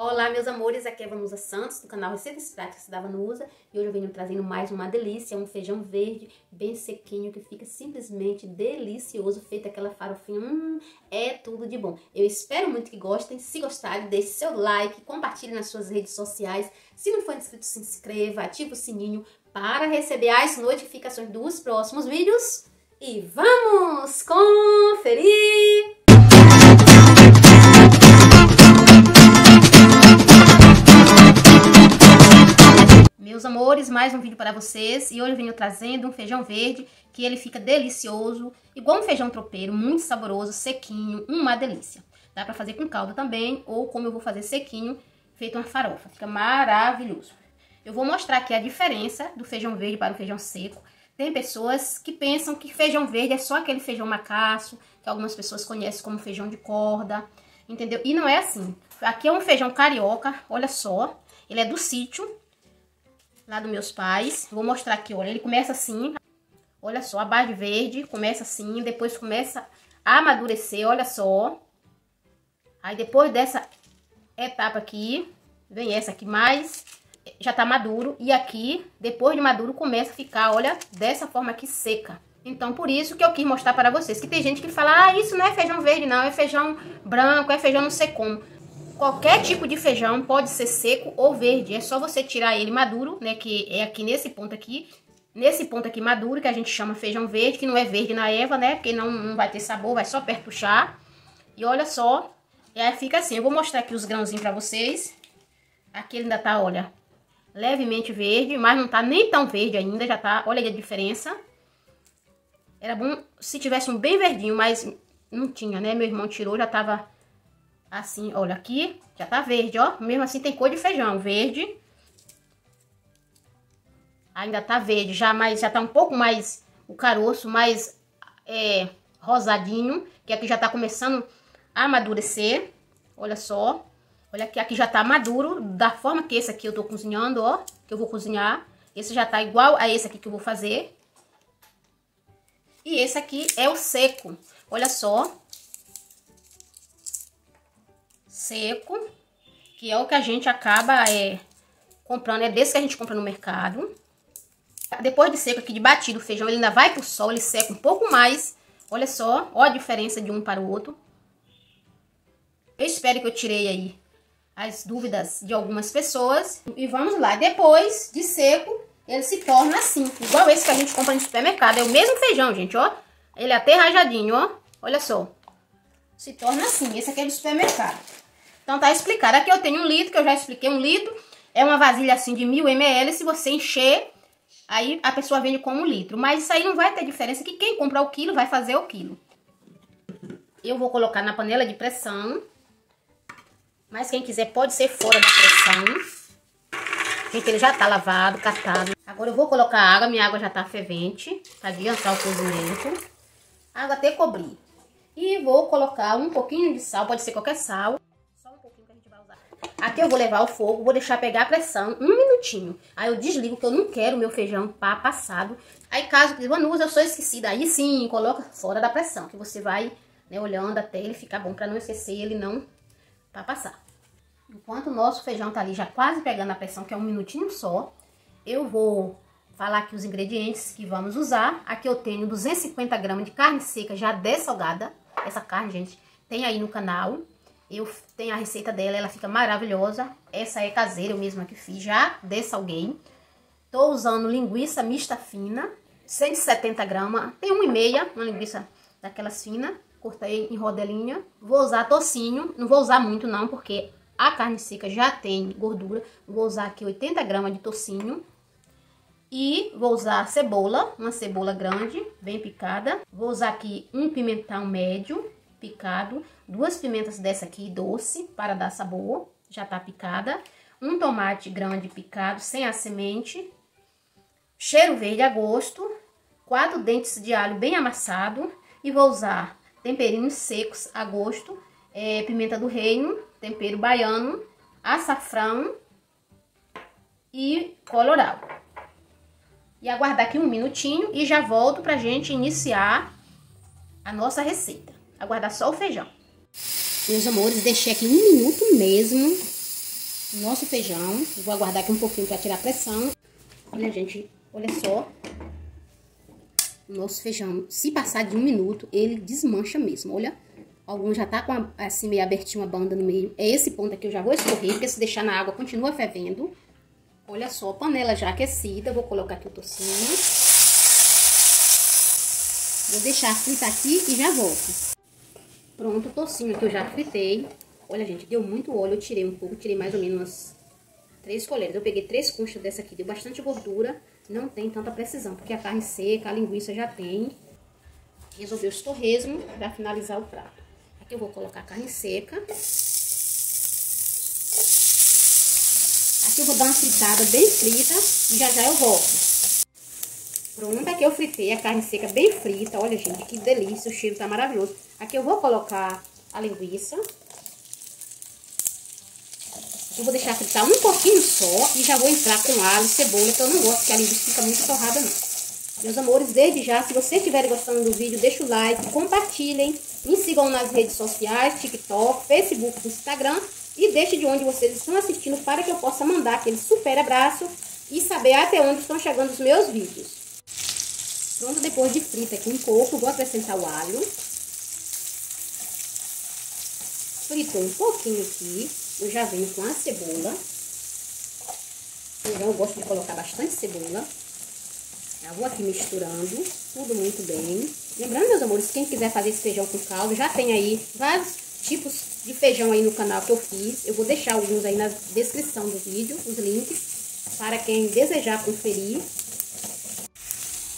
Olá, meus amores, aqui é a Vanuza Santos, do canal Receitas Práticas da Vanuza, e hoje eu venho trazendo mais uma delícia, um feijão verde bem sequinho, que fica simplesmente delicioso, feito aquela farofinha, é tudo de bom. Eu espero muito que gostem, se gostarem, deixe seu like, compartilhe nas suas redes sociais, se não for inscrito, se inscreva, ative o sininho para receber as notificações dos próximos vídeos, e vamos conferir! Meus amores, mais um vídeo para vocês, e hoje eu venho trazendo um feijão verde que ele fica delicioso, igual um feijão tropeiro, muito saboroso, sequinho, uma delícia. Dá para fazer com caldo também, ou como eu vou fazer sequinho, feito uma farofa, fica maravilhoso. Eu vou mostrar aqui a diferença do feijão verde para o feijão seco. Tem pessoas que pensam que feijão verde é só aquele feijão macaço, que algumas pessoas conhecem como feijão de corda, entendeu? E não é assim. Aqui é um feijão carioca, olha só, ele é do sítio lá dos meus pais. Vou mostrar aqui, olha, ele começa assim, olha só, a base verde começa assim, depois começa a amadurecer, olha só. Aí depois dessa etapa aqui, vem essa aqui mais, já tá maduro, e aqui, depois de maduro, começa a ficar, olha, dessa forma aqui seca. Então, por isso que eu quis mostrar para vocês, que tem gente que fala, ah, isso não é feijão verde não, é feijão branco, é feijão não sei como. Qualquer tipo de feijão pode ser seco ou verde, é só você tirar ele maduro, né, que é aqui nesse ponto aqui maduro, que a gente chama feijão verde, que não é verde na erva, né, porque não vai ter sabor, vai só perpuchar. E olha só, aí fica assim, eu vou mostrar aqui os grãozinhos pra vocês. Aqui ele ainda tá, olha, levemente verde, mas não tá nem tão verde ainda, já tá, olha aí a diferença. Era bom se tivesse um bem verdinho, mas não tinha, né, meu irmão tirou, já tava... Assim, olha aqui, já tá verde, ó. Mesmo assim tem cor de feijão verde. Ainda tá verde, já, mas já tá um pouco mais o caroço, mais rosadinho. Que aqui já tá começando a amadurecer. Olha só. Olha aqui, aqui já tá maduro, da forma que esse aqui eu tô cozinhando, ó. Que eu vou cozinhar. Esse já tá igual a esse aqui que eu vou fazer. E esse aqui é o seco. Olha só. Seco, que é o que a gente acaba comprando, é desse que a gente compra no mercado. Depois de seco aqui, de batido o feijão, ele ainda vai pro sol, ele seca um pouco mais. Olha só, ó a diferença de um para o outro. Eu espero que eu tirei aí as dúvidas de algumas pessoas. E vamos lá, depois de seco, ele se torna assim, igual esse que a gente compra no supermercado. É o mesmo feijão, gente, ó. Ele é até rajadinho, ó. Olha só. Se torna assim, esse aqui é do supermercado. Então tá explicado. Aqui eu tenho 1 litro, que eu já expliquei. 1 litro é uma vasilha assim de 1000 ml. Se você encher, aí a pessoa vende como 1 litro. Mas isso aí não vai ter diferença, que quem comprar o quilo vai fazer o quilo. Eu vou colocar na panela de pressão. Mas quem quiser pode ser fora da pressão. Gente, ele já tá lavado, catado. Agora eu vou colocar a água. Minha água já tá fervente, pra adiantar o cozimento. A água até cobrir. E vou colocar um pouquinho de sal, pode ser qualquer sal. Aqui eu vou levar o fogo, vou deixar pegar a pressão 1 minutinho. Aí eu desligo, que eu não quero o meu feijão passado. Aí caso que Vanuza, eu sou esquecida, aí sim, coloca fora da pressão, que você vai, né, olhando até ele ficar bom, pra não esquecer ele não passar. Enquanto o nosso feijão tá ali já quase pegando a pressão, que é 1 minutinho só, eu vou falar aqui os ingredientes que vamos usar. Aqui eu tenho 250 gramas de carne seca já dessalgada. Essa carne, gente, tem aí no canal. Eu tenho a receita dela, ela fica maravilhosa. Essa é caseira, eu mesma que fiz, já dessalguei. Tô usando linguiça mista fina, 170 gramas, tem 1,5, uma linguiça daquelas finas. Cortei em rodelinha. Vou usar tocinho, não vou usar muito não, porque a carne seca já tem gordura. Vou usar aqui 80 gramas de tocinho. E vou usar cebola, uma cebola grande, bem picada. Vou usar aqui um pimentão médio, picado. 2 pimentas dessa aqui, doce, para dar sabor, já tá picada. Um tomate grande picado, sem a semente. Cheiro verde a gosto. 4 dentes de alho bem amassado. E vou usar temperinhos secos a gosto. Pimenta do reino, tempero baiano, açafrão e colorau. E aguardar aqui 1 minutinho e já volto pra gente iniciar a nossa receita. Aguardar só o feijão. Meus amores, deixei aqui 1 minuto mesmo. nosso feijão. Vou aguardar aqui um pouquinho para tirar a pressão. Olha, gente, olha só. Nosso feijão, se passar de um minuto, ele desmancha mesmo, olha. Alguns já tá com a, assim, meio abertinho, a banda no meio. É esse ponto aqui, eu já vou escorrer, porque se deixar na água, continua fervendo. Olha só, panela já aquecida, vou colocar aqui o tocinho. Vou deixar fritar aqui e já volto. Pronto, o tocinho que eu já fritei. Olha, gente, deu muito óleo, eu tirei um pouco, tirei mais ou menos umas 3 colheres. Eu peguei 3 conchas dessa aqui, deu bastante gordura. Não tem tanta precisão, porque a carne seca, a linguiça já tem. Resolvi os torresmos para finalizar o prato. Aqui eu vou colocar a carne seca. Aqui eu vou dar uma fritada bem frita e já já eu volto. Pronto, aqui eu fritei a carne seca bem frita. Olha, gente, que delícia, o cheiro tá maravilhoso. Aqui eu vou colocar a linguiça. Eu vou deixar fritar um pouquinho só e já vou entrar com alho e cebola, que eu não gosto que a linguiça fica muito torrada, não. Meus amores, desde já, se vocês estiverem gostando do vídeo, deixa o like, compartilhem, me sigam nas redes sociais, TikTok, Facebook, Instagram, e deixe de onde vocês estão assistindo para que eu possa mandar aquele super abraço e saber até onde estão chegando os meus vídeos. Pronto, depois de frita aqui um pouco, vou acrescentar o alho. Fritou um pouquinho aqui. Eu já venho com a cebola. Eu gosto de colocar bastante cebola. Já vou aqui misturando tudo muito bem. Lembrando, meus amores, quem quiser fazer esse feijão com caldo, já tem aí vários tipos de feijão aí no canal que eu fiz. Eu vou deixar alguns aí na descrição do vídeo, os links, para quem desejar conferir.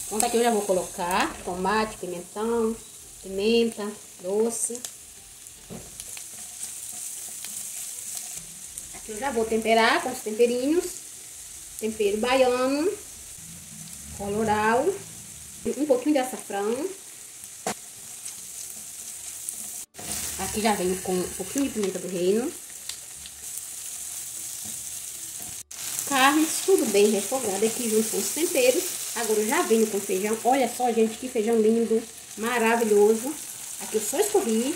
Pronto, aqui eu já vou colocar tomate, pimentão, pimenta, doce. Eu já vou temperar com os temperinhos, tempero baiano, colorau, um pouquinho de açafrão. Aqui já venho com um pouquinho de pimenta do reino. Carnes, tudo bem refogada aqui junto com os temperos. Agora eu já venho com feijão. Olha só, gente, que feijão lindo, maravilhoso. Aqui eu só escorri.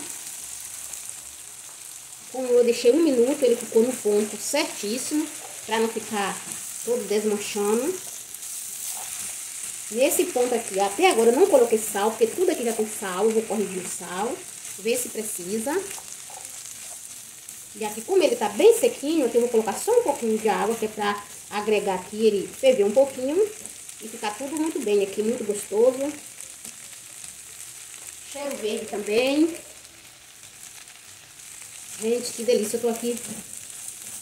Como eu deixei 1 minuto, ele ficou no ponto certíssimo, para não ficar todo desmanchando. Nesse ponto aqui, até agora eu não coloquei sal, porque tudo aqui já tem sal, eu vou corrigir o sal, ver se precisa. E aqui, como ele tá bem sequinho, aqui eu vou colocar só um pouquinho de água, que é para agregar aqui, ele ferver um pouquinho e ficar tudo muito bem aqui, muito gostoso. Cheiro verde também. Gente, que delícia, eu tô aqui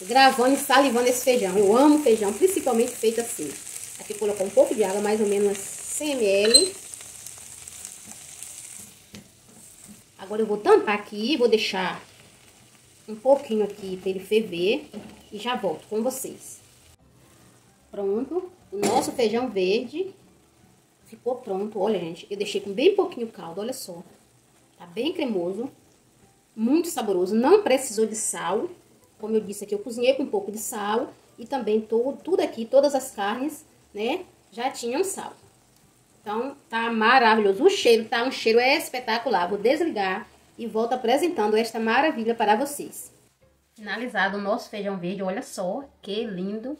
gravando e salivando esse feijão. Eu amo feijão, principalmente feito assim. Aqui eu coloquei um pouco de água, mais ou menos 100 ml. Agora eu vou tampar aqui, vou deixar um pouquinho aqui para ele ferver e já volto com vocês. Pronto, o nosso feijão verde ficou pronto. Olha, gente, eu deixei com bem pouquinho caldo, olha só. Tá bem cremoso. Muito saboroso, não precisou de sal. Como eu disse aqui, eu cozinhei com um pouco de sal. E também tudo aqui, todas as carnes, né, já tinham sal. Então, tá maravilhoso. O cheiro, tá? Um cheiro espetacular. Vou desligar e volto apresentando esta maravilha para vocês. Finalizado o nosso feijão verde, olha só, que lindo.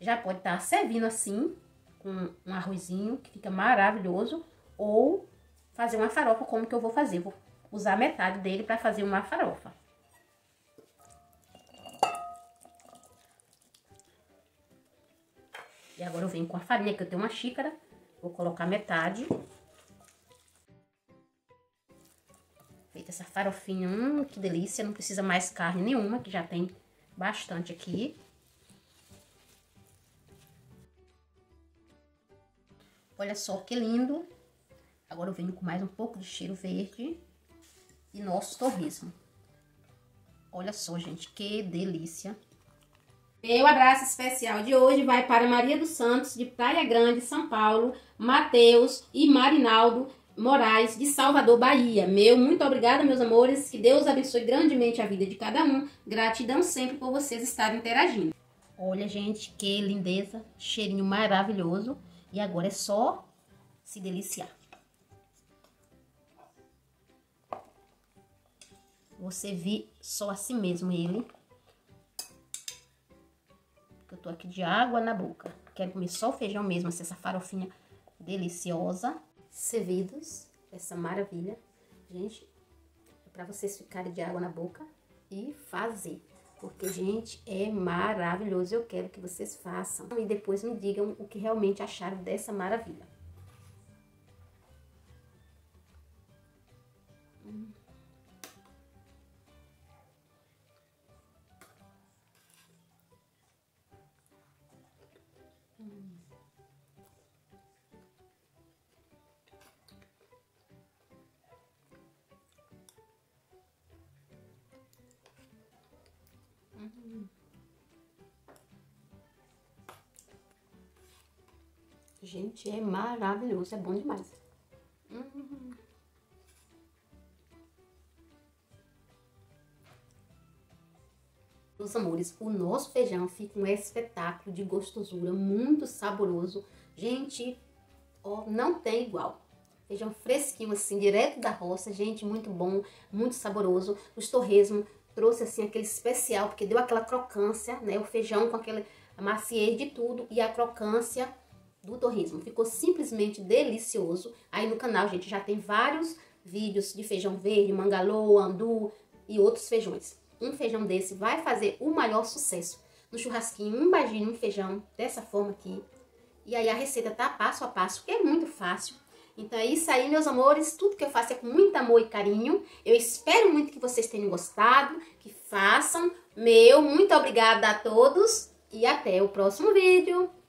Já pode estar servindo assim, com um arrozinho, que fica maravilhoso. Ou fazer uma farofa, como que eu vou fazer. Vou usar metade dele para fazer uma farofa. E agora eu venho com a farinha, que eu tenho uma xícara. Vou colocar metade. Feita essa farofinha, que delícia. Não precisa mais carne nenhuma, que já tem bastante aqui. Olha só que lindo. Agora eu venho com mais um pouco de cheiro verde. E nosso torresmo. Olha só, gente, que delícia. Meu abraço especial de hoje vai para Maria dos Santos, de Praia Grande, São Paulo, Mateus e Marinaldo Moraes, de Salvador, Bahia. Muito obrigada, meus amores. Que Deus abençoe grandemente a vida de cada um. Gratidão sempre por vocês estarem interagindo. Olha, gente, que lindeza. Cheirinho maravilhoso. E agora é só se deliciar. Você vê só assim mesmo ele. tô aqui de água na boca. Quero comer só o feijão mesmo, assim, essa farofinha deliciosa. Servidos, essa maravilha. Gente, é pra vocês ficarem de água na boca e fazer. Porque, gente, é maravilhoso. Eu quero que vocês façam. E depois me digam o que realmente acharam dessa maravilha. Gente, é maravilhoso, é bom demais. Meus amores, o nosso feijão fica um espetáculo de gostosura, muito saboroso. Gente, ó, não tem igual. Feijão fresquinho assim, direto da roça, gente, muito bom, muito saboroso. Os torresmos trouxe assim aquele especial, porque deu aquela crocância, né? O feijão com aquele maciez de tudo e a crocância do torresmo. Ficou simplesmente delicioso. Aí no canal, gente, já tem vários vídeos de feijão verde, mangaloa, andu e outros feijões. Um feijão desse vai fazer o maior sucesso. No churrasquinho, imagine um feijão dessa forma aqui. E aí a receita tá passo a passo, que é muito fácil. Então é isso aí, meus amores. Tudo que eu faço é com muito amor e carinho. Eu espero muito que vocês tenham gostado, que façam. Muito obrigada a todos e até o próximo vídeo.